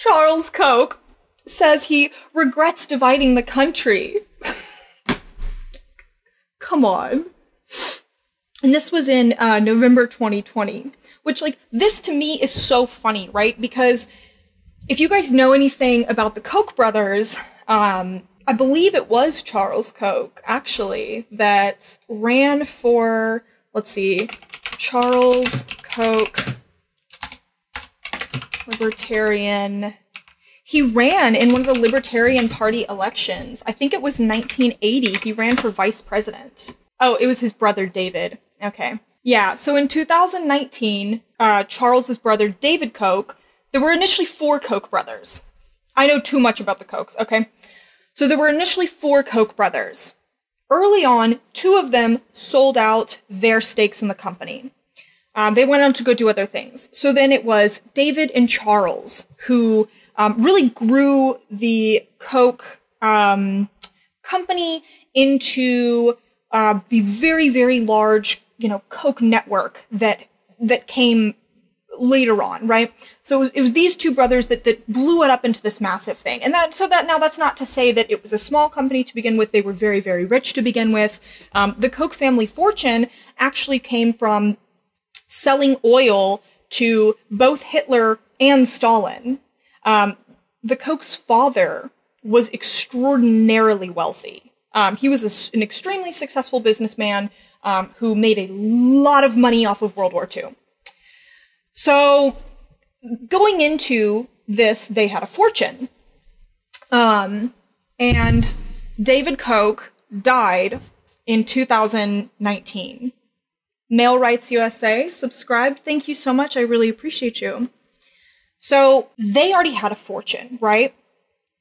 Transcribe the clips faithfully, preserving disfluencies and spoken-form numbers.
Charles Koch says he regrets dividing the country. Come on. And this was in uh, November twenty twenty, which, like, this to me is so funny, right? Because if you guys know anything about the Koch brothers, um, I believe it was Charles Koch, actually, that ran for, let's see, Charles Koch Libertarian. He ran in one of the Libertarian Party elections. I think it was nineteen eighty. He ran for vice president. Oh, it was his brother, David. Okay. Yeah. So in two thousand nineteen, uh, Charles's brother, David Koch, there were initially four Koch brothers. I know too much about the Kochs. Okay. So there were initially four Koch brothers. Early on, two of them sold out their stakes in the company. Um, they went on to go do other things. So then it was David and Charles who um, really grew the Koch um, company into uh, the very, very large, you know, Koch network that that came later on, right? So it was, it was these two brothers that that blew it up into this massive thing. And that so that now that's not to say that it was a small company to begin with. They were very, very rich to begin with. Um, the Koch family fortune actually came from selling oil to both Hitler and Stalin. Um, the Koch's father was extraordinarily wealthy. Um, he was a, an extremely successful businessman um, who made a lot of money off of World War Two. So going into this, they had a fortune. Um, and David Koch died in two thousand nineteen. Male Rights U S A subscribed. Thank you so much. I really appreciate you. So they already had a fortune, right?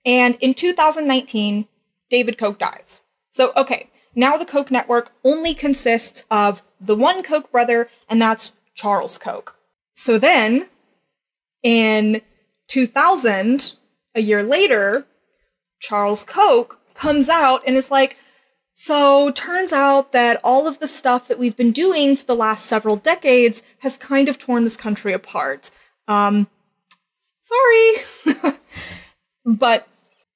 And in two thousand nineteen, David Koch dies. So, okay, now the Koch network only consists of the one Koch brother, and that's Charles Koch. So then in two thousand, a year later, Charles Koch comes out and is like, so turns out that all of the stuff that we've been doing for the last several decades has kind of torn this country apart. Um, sorry. But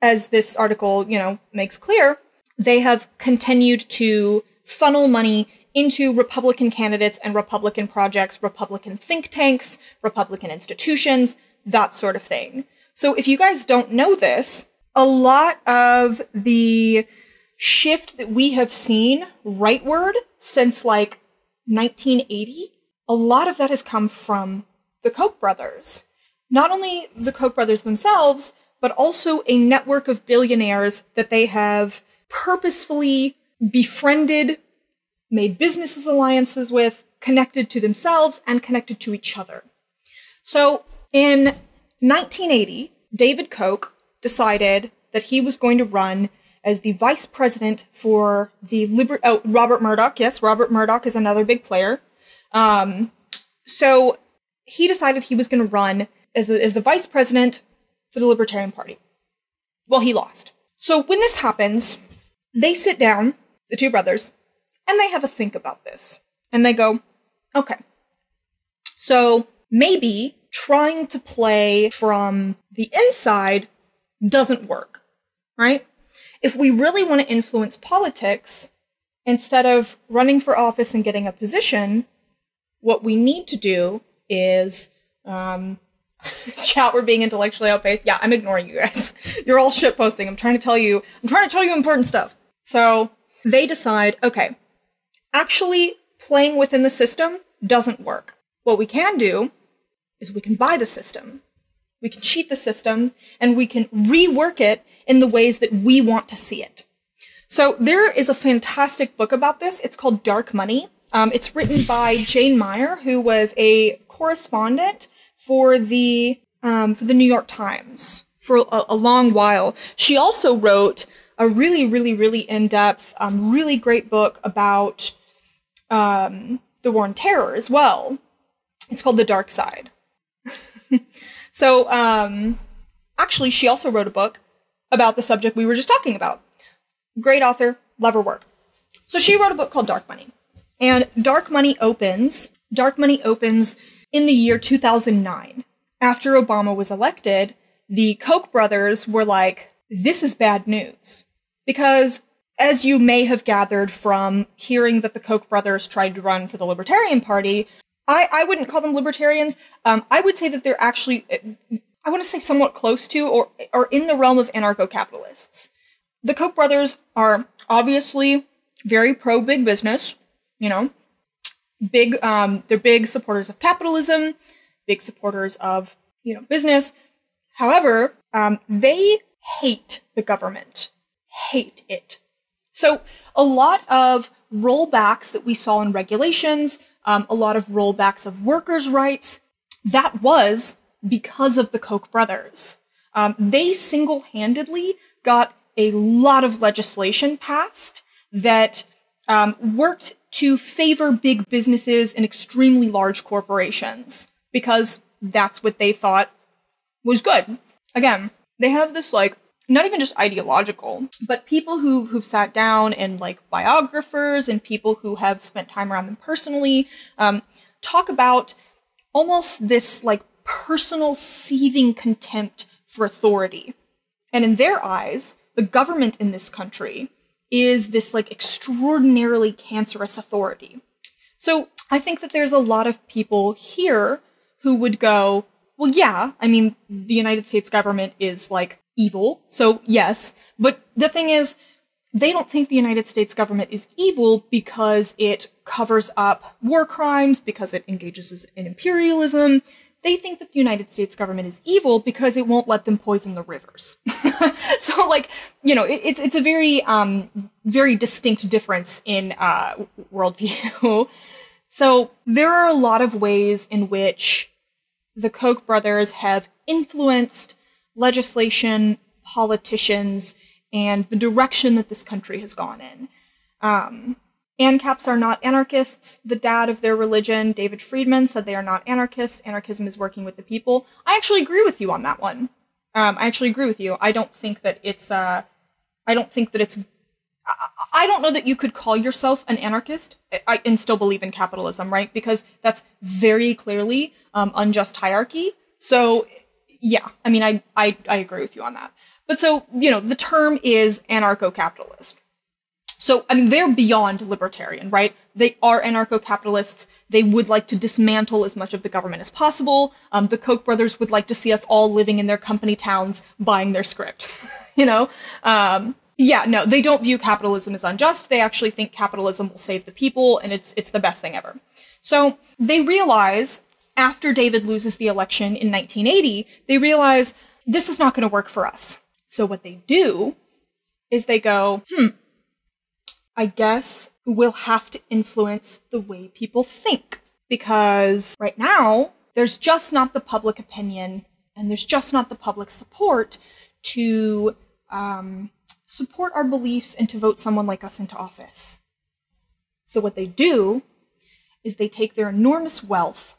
as this article, you know, makes clear, they have continued to funnel money into Republican candidates and Republican projects, Republican think tanks, Republican institutions, that sort of thing. So if you guys don't know this, a lot of the shift that we have seen rightward since like nineteen eighty, a lot of that has come from the Koch brothers. Not only the Koch brothers themselves, but also a network of billionaires that they have purposefully befriended, made businesses alliances with, connected to themselves, and connected to each other. So in nineteen eighty, David Koch decided that he was going to run as the vice president for the Liber- oh, Robert Murdoch. Yes, Robert Murdoch is another big player. Um, so he decided he was going to run as the, as the vice president for the Libertarian Party. Well, he lost. So when this happens, they sit down, the two brothers, and they have a think about this. And they go, okay, so maybe trying to play from the inside doesn't work, right? If we really want to influence politics, instead of running for office and getting a position, what we need to do is, um, chat, we're being intellectually outpaced. Yeah, I'm ignoring you guys. You're all shitposting. I'm trying to tell you, I'm trying to tell you important stuff. So they decide, okay, actually playing within the system doesn't work. What we can do is we can buy the system. We can cheat the system, and we can rework it in the ways that we want to see it. So there is a fantastic book about this. It's called Dark Money. Um, it's written by Jane Mayer, who was a correspondent for the um, for the New York Times for a, a long while. She also wrote a really, really, really in-depth, um, really great book about um, the War on Terror as well. It's called The Dark Side. So um, actually, she also wrote a book about the subject we were just talking about. Great author, love her work. So she wrote a book called Dark Money. And Dark Money opens, Dark Money opens in the year two thousand nine. After Obama was elected, the Koch brothers were like, this is bad news. Because as you may have gathered from hearing that the Koch brothers tried to run for the Libertarian Party, I, I wouldn't call them libertarians. Um, I would say that they're actually, I want to say somewhat close to or, or in the realm of anarcho-capitalists. The Koch brothers are obviously very pro-big business, you know, big, um, they're big supporters of capitalism, big supporters of, you know, business. However, um, they hate the government, hate it. So a lot of rollbacks that we saw in regulations, um, a lot of rollbacks of workers' rights, that was because of the Koch brothers. Um, they single-handedly got a lot of legislation passed that um, worked to favor big businesses and extremely large corporations, because that's what they thought was good. Again, they have this, like, not even just ideological, but people who, who've sat down and, like, biographers and people who have spent time around them personally um, talk about almost this, like, personal seething contempt for authority. And in their eyes, the government in this country is this, like, extraordinarily cancerous authority. So I think that there's a lot of people here who would go, well, yeah, I mean, the United States government is, like, evil, so yes. But the thing is, they don't think the United States government is evil because it covers up war crimes, because it engages in imperialism. They think that the United States government is evil because it won't let them poison the rivers. So, like, you know, it, it's it's a very, um, very distinct difference in uh, worldview. So there are a lot of ways in which the Koch brothers have influenced legislation, politicians, and the direction that this country has gone in. Um, ANCAPs are not anarchists. The dad of their religion, David Friedman, said they are not anarchists. Anarchism is working with the people. I actually agree with you on that one. Um, I actually agree with you. I don't think that it's, uh, I don't think that it's, I, I don't know that you could call yourself an anarchist I, and still believe in capitalism, right? Because that's very clearly um, unjust hierarchy. So yeah, I mean, I, I, I agree with you on that. But so, you know, the term is anarcho-capitalist. So, I mean, they're beyond libertarian, right? They are anarcho-capitalists. They would like to dismantle as much of the government as possible. Um, the Koch brothers would like to see us all living in their company towns, buying their script, you know? Um, yeah, no, they don't view capitalism as unjust. They actually think capitalism will save the people, and it's, it's the best thing ever. So they realize, after David loses the election in nineteen eighty, they realize this is not going to work for us. So what they do is they go, hmm, I guess we'll have to influence the way people think, because right now there's just not the public opinion and there's just not the public support to um, support our beliefs and to vote someone like us into office. So what they do is they take their enormous wealth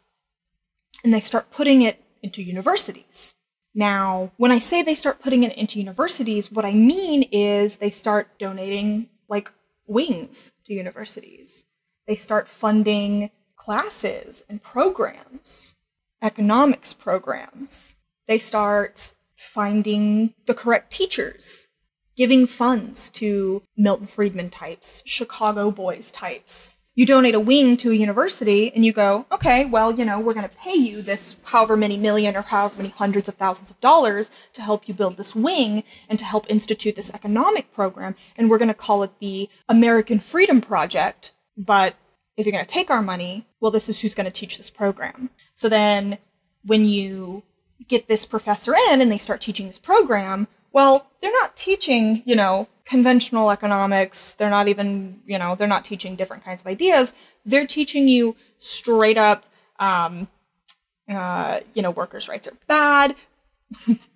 and they start putting it into universities. Now, when I say they start putting it into universities, what I mean is they start donating, like, wings to universities. They start funding classes and programs, economics programs. They start finding the correct teachers, giving funds to Milton Friedman types, Chicago boys types. You donate a wing to a university and you go, okay, well, you know, we're going to pay you this however many million or however many hundreds of thousands of dollars to help you build this wing and to help institute this economic program. And we're going to call it the American Freedom Project. But if you're going to take our money, well, this is who's going to teach this program. So then when you get this professor in and they start teaching this program, well, they're not teaching, you know, conventional economics. They're not even, you know, they're not teaching different kinds of ideas. They're teaching you straight up, um, uh, you know, workers' rights are bad.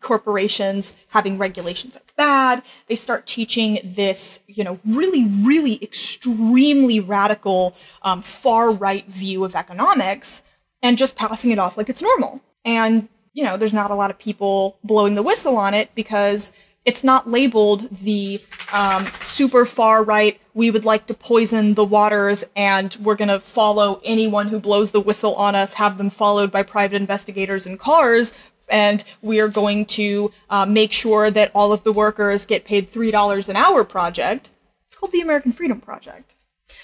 Corporations having regulations are bad. They start teaching this, you know, really, really extremely radical, um, far-right view of economics and just passing it off like it's normal. And, you know, there's not a lot of people blowing the whistle on it because it's not labeled the um, super far right, we would like to poison the waters and we're going to follow anyone who blows the whistle on us, have them followed by private investigators in cars and we are going to uh, make sure that all of the workers get paid three dollars an hour project. It's called the American Freedom Project.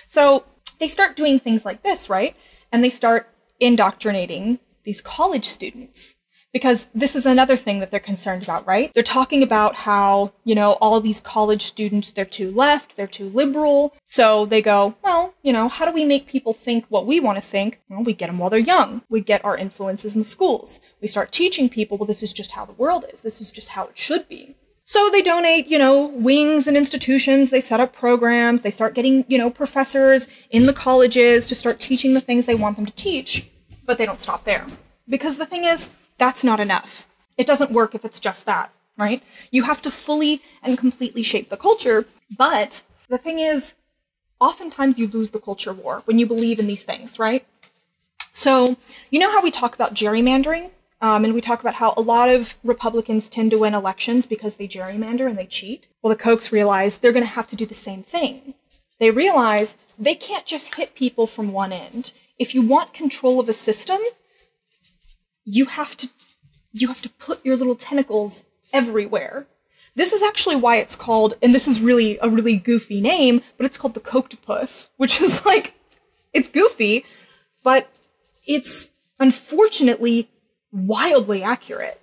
So they start doing things like this, right? And they start indoctrinating these college students, because this is another thing that they're concerned about, right? They're talking about how, you know, all these college students, they're too left, they're too liberal. So they go, well, you know, how do we make people think what we want to think? Well, we get them while they're young. We get our influences in the schools. We start teaching people, well, this is just how the world is. This is just how it should be. So they donate, you know, wings and institutions. They set up programs. They start getting, you know, professors in the colleges to start teaching the things they want them to teach. But they don't stop there, because the thing is, that's not enough. It doesn't work if it's just that, right? You have to fully and completely shape the culture. But the thing is, oftentimes you lose the culture war when you believe in these things, right? So you know how we talk about gerrymandering? Um, and we talk about how a lot of Republicans tend to win elections because they gerrymander and they cheat. Well, the Kochs realize they're going to have to do the same thing. They realize they can't just hit people from one end. If you want control of a system, you have to, you have to put your little tentacles everywhere. This is actually why it's called, and this is really a really goofy name, but it's called the Coctopus, which is like, it's goofy, but it's unfortunately wildly accurate.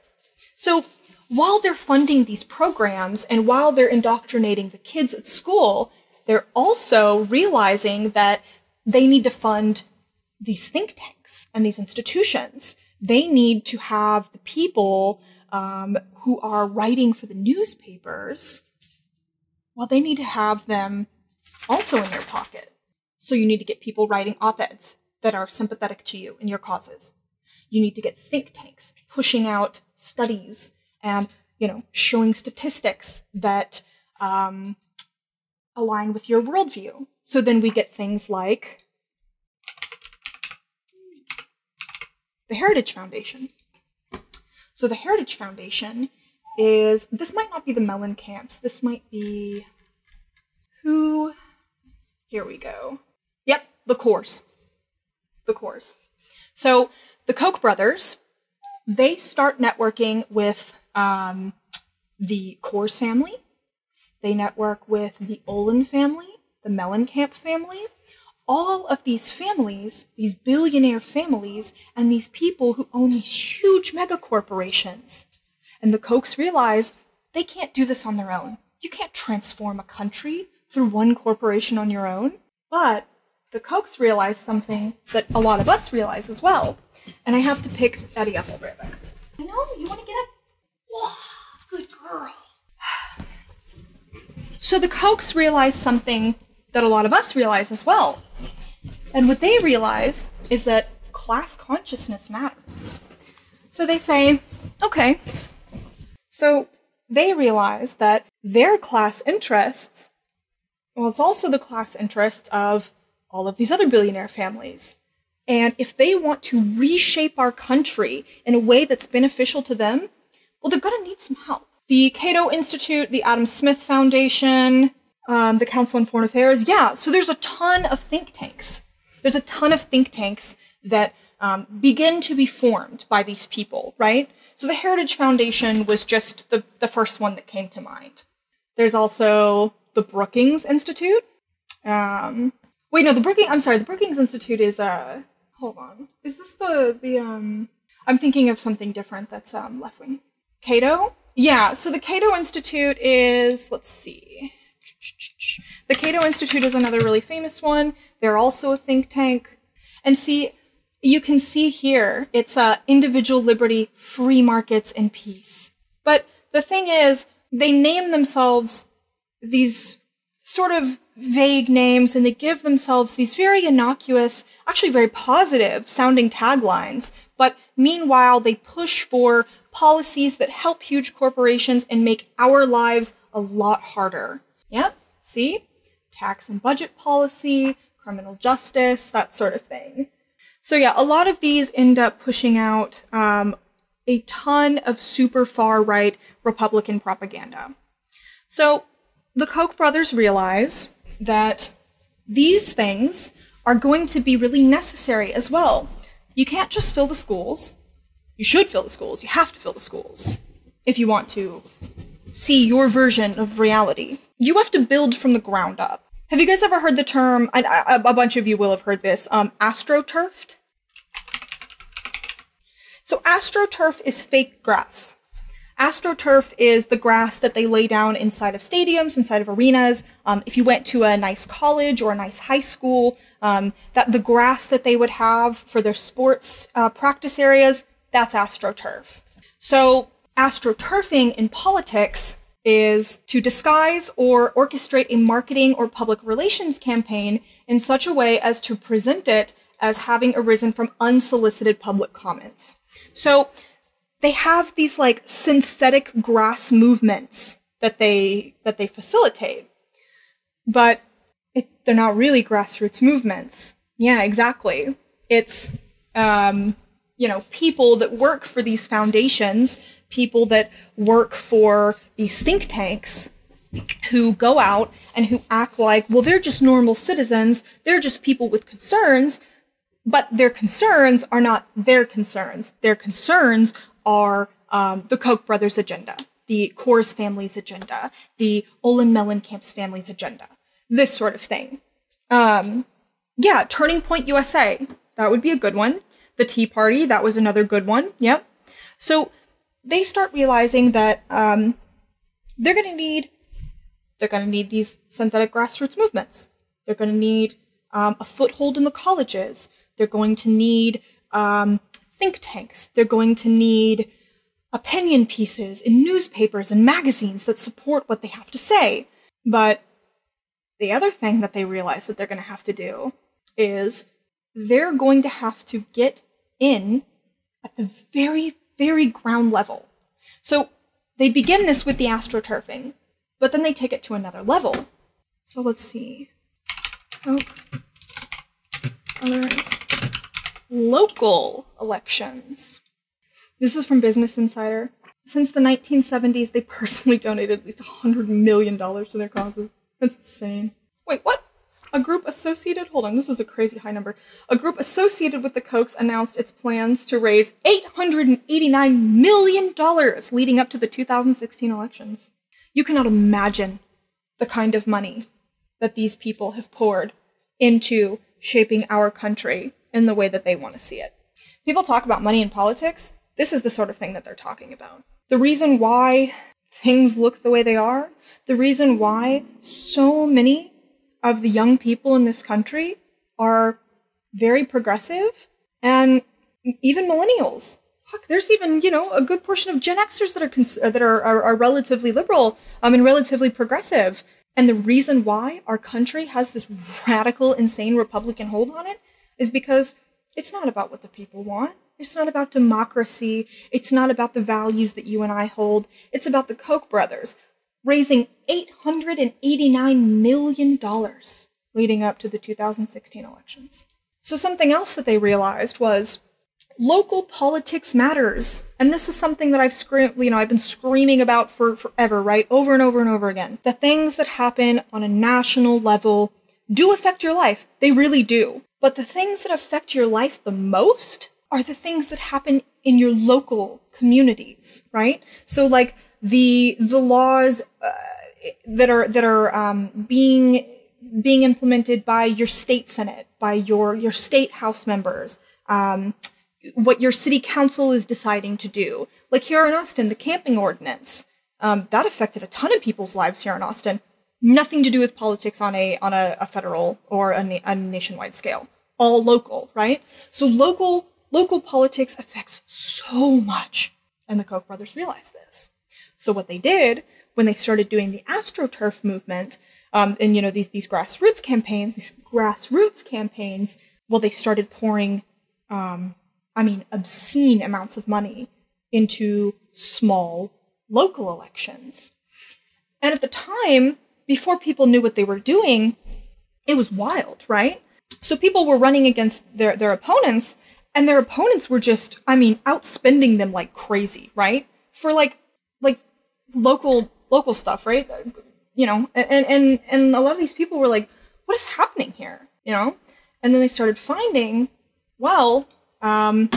So while they're funding these programs and while they're indoctrinating the kids at school, they're also realizing that they need to fund these think tanks and these institutions. They need to have the people um, who are writing for the newspapers, well, they need to have them also in their pocket. So you need to get people writing op-eds that are sympathetic to you and your causes. You need to get think tanks pushing out studies and, you know, showing statistics that um, align with your worldview. So then we get things like the Heritage Foundation. So the Heritage Foundation is, this might not be the Mellencamps, this might be, who, here we go. Yep, the Coors, the Coors. So the Koch brothers, they start networking with um, the Coors family. They network with the Olin family, the Mellencamp family. All of these families, these billionaire families, and these people who own these huge mega corporations. And the Kochs realize they can't do this on their own. You can't transform a country through one corporation on your own. But the Kochs realize something that a lot of us realize as well. And I have to pick Eddie up right back. I know, you want to get up? Wow, good girl. So the Kochs realize something that a lot of us realize as well. And what they realize is that class consciousness matters. So they say, okay, so they realize that their class interests, well, it's also the class interests of all of these other billionaire families. And if they want to reshape our country in a way that's beneficial to them, well, they're gonna need some help. The Cato Institute, the Adam Smith Foundation, Um, the Council on Foreign Affairs. Yeah, so there's a ton of think tanks. There's a ton of think tanks that um, begin to be formed by these people, right? So the Heritage Foundation was just the, the first one that came to mind. There's also the Brookings Institute. Um, wait, no, the Brookings, I'm sorry, the Brookings Institute is, uh, hold on. Is this the, the um, I'm thinking of something different that's um, left wing. Cato? Yeah, so the Cato Institute is, let's see. The Cato Institute is another really famous one. They're also a think tank. And see, you can see here, it's uh, individual liberty, free markets, and peace. But the thing is, they name themselves these sort of vague names, and they give themselves these very innocuous, actually very positive sounding taglines. But meanwhile, they push for policies that help huge corporations and make our lives a lot harder. Yep, see? Tax and budget policy, criminal justice, that sort of thing. So yeah, a lot of these end up pushing out um, a ton of super far-right Republican propaganda. So the Koch brothers realize that these things are going to be really necessary as well. You can't just fill the schools. You should fill the schools. You have to fill the schools if you want to see your version of reality. You have to build from the ground up. Have you guys ever heard the term, and a bunch of you will have heard this, um, astroturfed? So astroturf is fake grass. Astroturf is the grass that they lay down inside of stadiums, inside of arenas. Um, if you went to a nice college or a nice high school, um, that the grass that they would have for their sports uh, practice areas, that's astroturf. So astroturfing in politics is to disguise or orchestrate a marketing or public relations campaign in such a way as to present it as having arisen from unsolicited public comments. So they have these like synthetic grass movements that they that they facilitate, but it, they're not really grassroots movements. Yeah, exactly. It's um, you know, people that work for these foundations, people that work for these think tanks, who go out and who act like, well, they're just normal citizens. They're just people with concerns, but their concerns are not their concerns. Their concerns are um, the Koch brothers' agenda, the Coors family's agenda, the Olin Mellencamp's family's agenda, this sort of thing. Um, yeah, Turning Point U S A, that would be a good one. The Tea Party, that was another good one, yep. So they start realizing that um, they're gonna need, they're gonna need these synthetic grassroots movements. They're gonna need um, a foothold in the colleges. They're going to need um, think tanks. They're going to need opinion pieces in newspapers and magazines that support what they have to say. But the other thing that they realize that they're going to have to do is they're going to have to get in at the very, very ground level. So they begin this with the astroturfing, but then they take it to another level. So let's see. Oh, others. Local elections. This is from Business Insider. Since the nineteen seventies, they personally donated at least one hundred million dollars to their causes. That's insane. Wait, what? A group associated, hold on, this is a crazy high number. A group associated with the Kochs announced its plans to raise eight hundred eighty-nine million dollars leading up to the two thousand sixteen elections. You cannot imagine the kind of money that these people have poured into shaping our country in the way that they want to see it. People talk about money in politics. This is the sort of thing that they're talking about. The reason why things look the way they are, the reason why so many of the young people in this country are very progressive, and even millennials. Fuck, there's even, you know, a good portion of Gen Xers that are cons- that are, are, are relatively liberal um, and relatively progressive. And the reason why our country has this radical, insane Republican hold on it is because it's not about what the people want. It's not about democracy. It's not about the values that you and I hold. It's about the Koch brothers raising eight hundred eighty-nine million dollars leading up to the two thousand sixteen elections. So something else that they realized was local politics matters. And this is something that I've scream- you know, I've been screaming about for forever, right? Over and over and over again. The things that happen on a national level do affect your life. They really do. But the things that affect your life the most are the things that happen in your local communities, right? So like the the laws uh, that are that are um, being being implemented by your state senate, by your your state house members, um, what your city council is deciding to do. Like here in Austin, the camping ordinance um, that affected a ton of people's lives here in Austin. Nothing to do with politics on a on a, a federal or a, na- a nationwide scale. All local, right? So local local politics affects so much, and the Koch brothers realized this. So what they did when they started doing the astroturf movement, um, and you know these these grassroots campaigns, these grassroots campaigns, well, they started pouring, um, I mean, obscene amounts of money into small local elections, and at the time, before people knew what they were doing, it was wild, right? So people were running against their, their opponents, and their opponents were just, I mean, outspending them like crazy, right? For like like local local stuff, right? You know, and and and a lot of these people were like, what is happening here? You know? And then they started finding, well, um,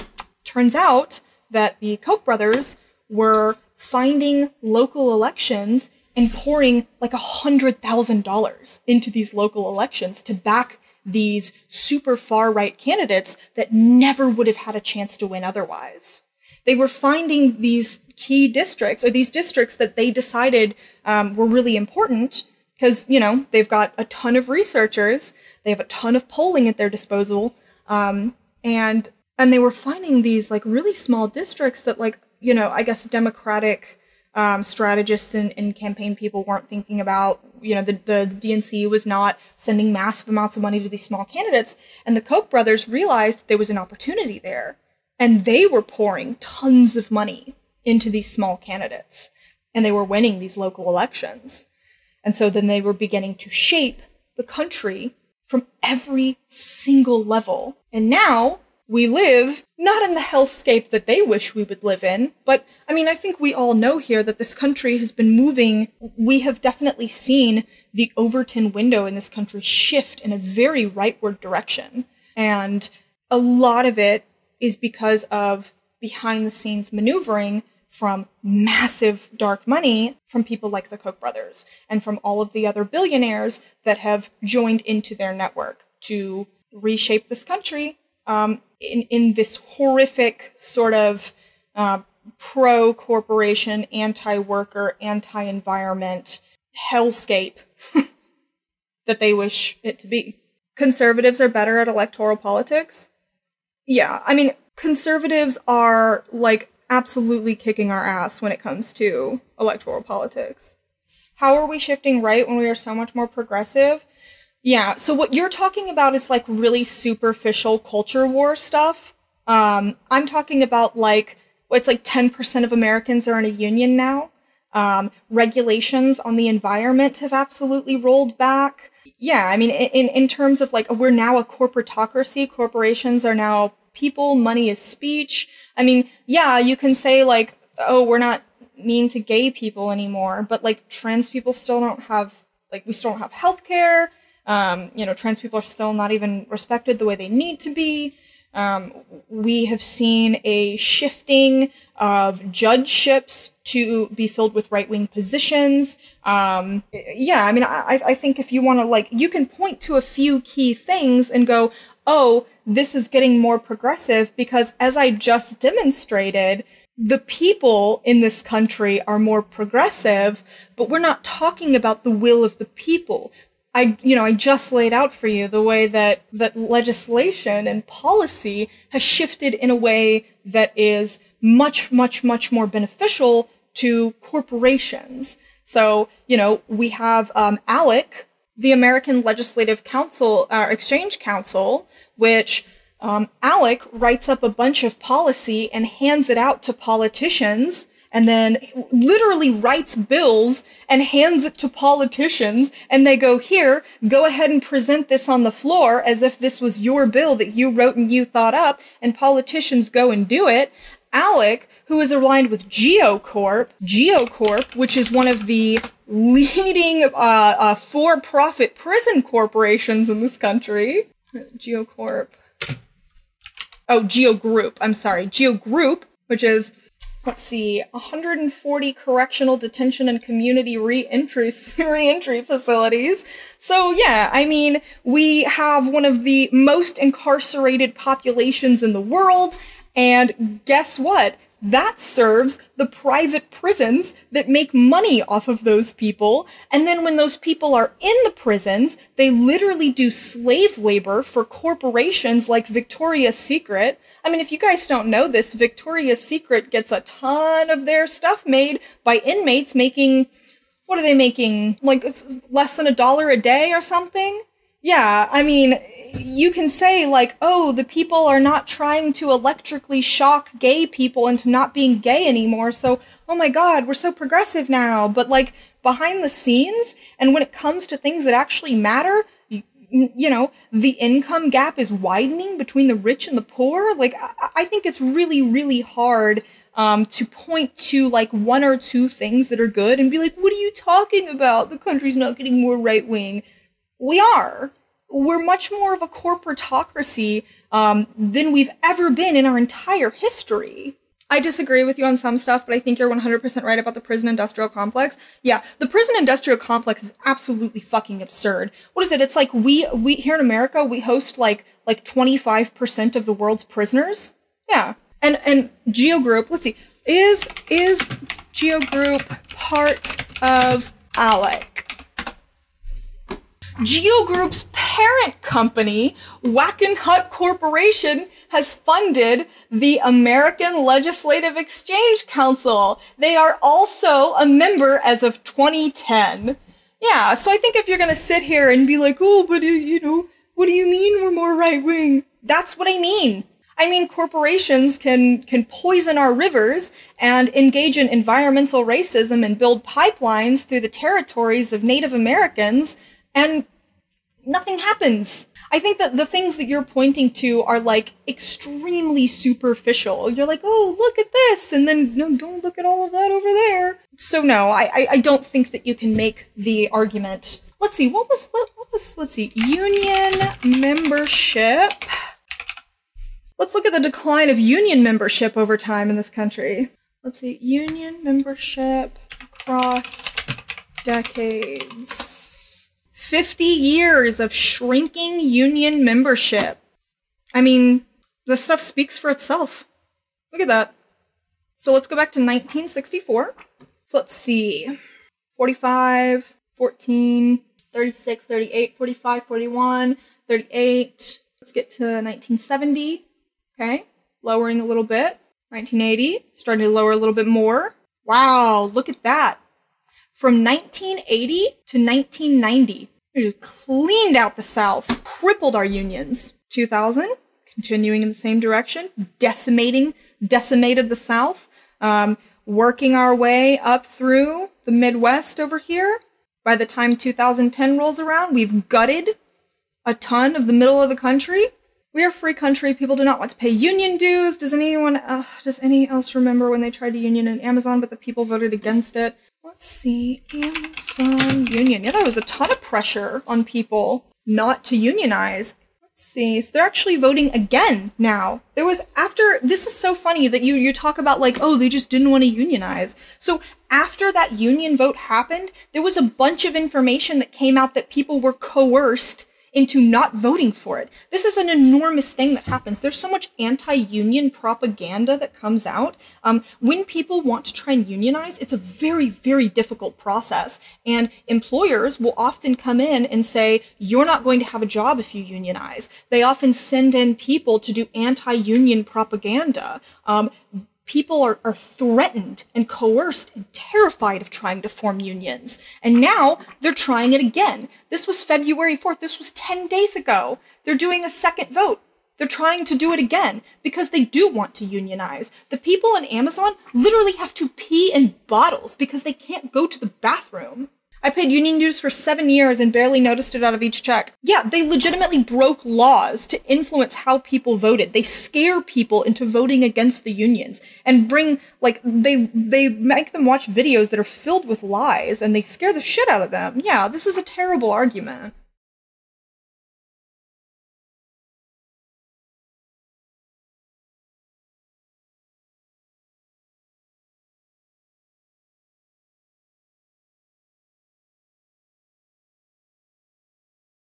turns out that the Koch brothers were finding local elections and pouring like one hundred thousand dollars into these local elections to back these super far-right candidates that never would have had a chance to win otherwise. They were finding these key districts, or these districts that they decided um, were really important because, you know, they've got a ton of researchers, they have a ton of polling at their disposal, um, and and they were finding these, like, really small districts that, like, you know, I guess Democratic um, strategists and, and campaign people weren't thinking about. You know, the, the, the D N C was not sending massive amounts of money to these small candidates, and the Koch brothers realized there was an opportunity there. And they were pouring tons of money into these small candidates, and they were winning these local elections. And so then they were beginning to shape the country from every single level. And now we live not in the hellscape that they wish we would live in, but I mean, I think we all know here that this country has been moving. We have definitely seen the Overton window in this country shift in a very rightward direction. And a lot of it is because of behind-the-scenes maneuvering from massive dark money from people like the Koch brothers and from all of the other billionaires that have joined into their network to reshape this country um, in, in this horrific sort of uh, pro-corporation, anti-worker, anti-environment hellscape that they wish it to be. Conservatives are better at electoral politics. Yeah, I mean, conservatives are, like, absolutely kicking our ass when it comes to electoral politics. How are we shifting right when we are so much more progressive? Yeah, so what you're talking about is, like, really superficial culture war stuff. Um, I'm talking about, like, it's like ten percent of Americans are in a union now. Um, regulations on the environment have absolutely rolled back. Yeah, I mean, in, in terms of, like, we're now a corporatocracy. Corporations are now people. Money is speech. I mean, yeah, you can say, like, oh, we're not mean to gay people anymore. But, like, trans people still don't have, like, we still don't have health care. Um, you know, trans people are still not even respected the way they need to be. Um, we have seen a shifting of judgeships to be filled with right-wing positions. Um, yeah, I mean, I, I think if you want to, like, you can point to a few key things and go, oh, this is getting more progressive because, as I just demonstrated, the people in this country are more progressive, but we're not talking about the will of the people. I, you know, I just laid out for you the way that, that legislation and policy has shifted in a way that is much, much, much more beneficial to corporations. So, you know, we have um, ALEC, the American Legislative Council, uh, Exchange Council, which um, ALEC writes up a bunch of policy and hands it out to politicians, and then literally writes bills and hands it to politicians, and they go, here, go ahead and present this on the floor as if this was your bill that you wrote and you thought up, and politicians go and do it. ALEC, who is aligned with GeoCorp, GeoCorp, which is one of the leading uh, uh, for-profit prison corporations in this country. GeoCorp. Oh, GeoGroup. I'm sorry. GeoGroup, which is... let's see, one hundred forty correctional detention and community re-entry, re-entry facilities. So yeah, I mean, we have one of the most incarcerated populations in the world. And guess what? That serves the private prisons that make money off of those people. And then when those people are in the prisons, they literally do slave labor for corporations like Victoria's Secret. I mean, if you guys don't know this, Victoria's Secret gets a ton of their stuff made by inmates making, what are they making? Like less than a dollar a day or something? Yeah, I mean, you can say, like, oh, the people are not trying to electrically shock gay people into not being gay anymore, so, oh my god, we're so progressive now. But, like, behind the scenes, and when it comes to things that actually matter, you, you know, the income gap is widening between the rich and the poor. Like, I, I think it's really, really hard um, to point to, like, one or two things that are good and be like, what are you talking about? The country's not getting more right-wing. We are. We're much more of a corporatocracy um, than we've ever been in our entire history. I disagree with you on some stuff, but I think you're one hundred percent right about the prison industrial complex. Yeah, the prison industrial complex is absolutely fucking absurd. What is it? It's like we we here in America, we host like like twenty-five percent of the world's prisoners. Yeah. And and GeoGroup, let's see. Is is GeoGroup part of ALEC? GeoGroup's parent company, Wackenhut Corporation, has funded the American Legislative Exchange Council. They are also a member as of twenty ten. Yeah, so I think if you're going to sit here and be like, oh, but, you know, what do you mean we're more right-wing? That's what I mean. I mean, corporations can, can poison our rivers and engage in environmental racism and build pipelines through the territories of Native Americans, and nothing happens. I think that the things that you're pointing to are like extremely superficial. You're like, oh, look at this, and then no, don't look at all of that over there. So no, I, I, I don't think that you can make the argument. Let's see, what was, what was, let's see, union membership. Let's look at the decline of union membership over time in this country. Let's see, union membership across decades. fifty years of shrinking union membership. I mean, this stuff speaks for itself. Look at that. So let's go back to nineteen sixty-four. So let's see. forty-five, fourteen, thirty-six, thirty-eight, forty-five, forty-one, thirty-eight. Let's get to nineteen seventy. Okay, lowering a little bit. nineteen eighty, starting to lower a little bit more. Wow, look at that. From nineteen eighty to nineteen ninety. We just cleaned out the South, crippled our unions. two thousand, continuing in the same direction, decimating, decimated the South, um, working our way up through the Midwest over here. By the time two thousand ten rolls around, we've gutted a ton of the middle of the country. We are a free country. People do not want to pay union dues. Does anyone, uh, does any else remember when they tried to union in Amazon, but the people voted against it? Let's see, Amazon union. Yeah, there was a ton of pressure on people not to unionize. Let's see, so they're actually voting again now. There was after, this is so funny that you, you talk about like, oh, they just didn't want to unionize. So after that union vote happened, there was a bunch of information that came out that people were coerced into not voting for it. This is an enormous thing that happens. There's so much anti-union propaganda that comes out. Um, when people want to try and unionize, it's a very, very difficult process. And employers will often come in and say, you're not going to have a job if you unionize. They often send in people to do anti-union propaganda. Um, People are, are threatened and coerced and terrified of trying to form unions. And now they're trying it again. This was February fourth. This was ten days ago. They're doing a second vote. They're trying to do it again because they do want to unionize. The people in Amazon literally have to pee in bottles because they can't go to the bathroom. I paid union dues for seven years and barely noticed it out of each check. Yeah, they legitimately broke laws to influence how people voted. They scare people into voting against the unions and bring, like, they they make them watch videos that are filled with lies and they scare the shit out of them. Yeah, this is a terrible argument.